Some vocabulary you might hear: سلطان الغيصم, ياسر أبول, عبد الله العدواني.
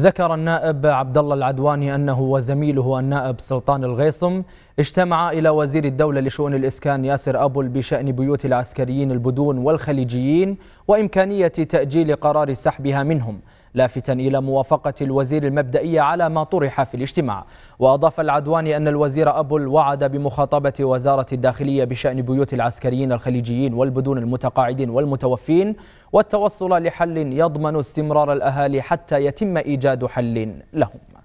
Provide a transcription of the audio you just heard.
ذكر النائب عبد الله العدواني أنه وزميله النائب سلطان الغيصم اجتمعا إلى وزير الدولة لشؤون الإسكان ياسر أبول بشأن بيوت العسكريين البدون والخليجيين وإمكانية تأجيل قرار سحبها منهم، لافتا إلى موافقة الوزير المبدئية على ما طرح في الاجتماع. وأضاف العدواني أن الوزير أبول وعد بمخاطبة وزارة الداخلية بشأن بيوت العسكريين الخليجيين والبدون المتقاعدين والمتوفين والتوصل لحل يضمن استمرار الأهالي حتى يتم إيجاد حل لهم.